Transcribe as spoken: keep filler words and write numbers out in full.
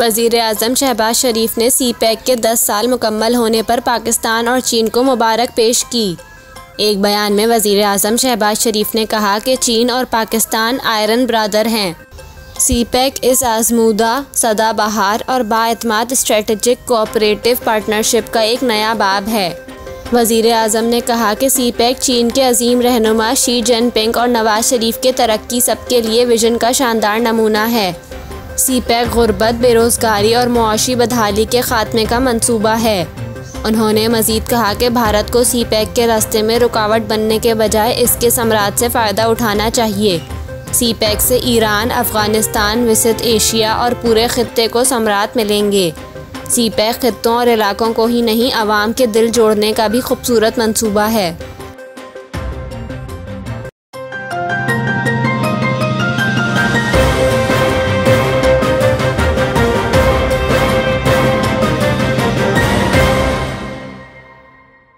वज़ीर-ए-आज़म शहबाज शरीफ ने सीपैक के दस साल मुकम्मल होने पर पाकिस्तान और चीन को मुबारक पेश की। एक बयान में वज़ीर-ए-आज़म शहबाज शरीफ ने कहा कि चीन और पाकिस्तान आयरन ब्रादर हैं। सीपैक इस आज़मूदा, सदाबहार और बाएतमाद स्ट्रेटजिक कोऑपरेटिव पार्टनरशिप का एक नया बाब है। वज़ीर-ए-आज़म ने कहा कि सीपैक चीन के अजीम रहनुमा शी जनपिंग और नवाज शरीफ के तरक्की सबके लिए विजन का शानदार नमूना है। सीपैक गुर्बत, बेरोज़गारी और मुआशी बदहाली के खात्मे का मंसूबा है। उन्होंने मज़ीद कहा कि भारत को सीपैक के रास्ते में रुकावट बनने के बजाय इसके समरात से फ़ायदा उठाना चाहिए। सीपैक से ईरान, अफ़गानिस्तान, विसत एशिया और पूरे खित्ते को समरात मिलेंगे। सीपैक खित्तों और इलाकों को ही नहीं, आवाम के दिल जोड़ने का भी खूबसूरत मंसूबा है।